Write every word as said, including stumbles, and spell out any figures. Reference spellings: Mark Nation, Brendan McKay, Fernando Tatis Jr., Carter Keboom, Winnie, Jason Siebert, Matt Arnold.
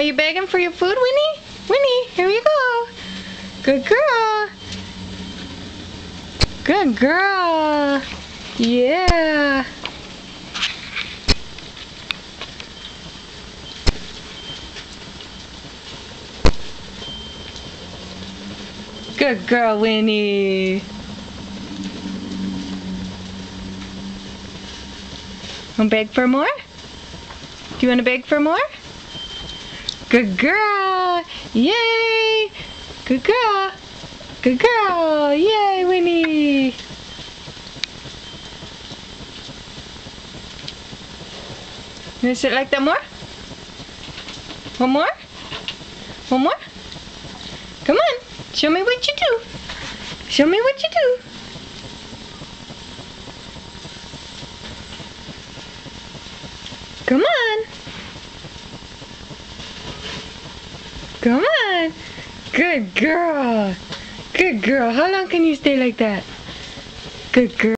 Are you begging for your food, Winnie? Winnie, here you go. Good girl. Good girl. Yeah. Good girl, Winnie. Want to beg for more? Do you want to beg for more? Good girl! Yay! Good girl! Good girl! Yay, Winnie! You want to sit like that more? One more? One more? Come on! Show me what you do! Show me what you do! Come on! Come on! Good girl! Good girl! How long can you stay like that? Good girl!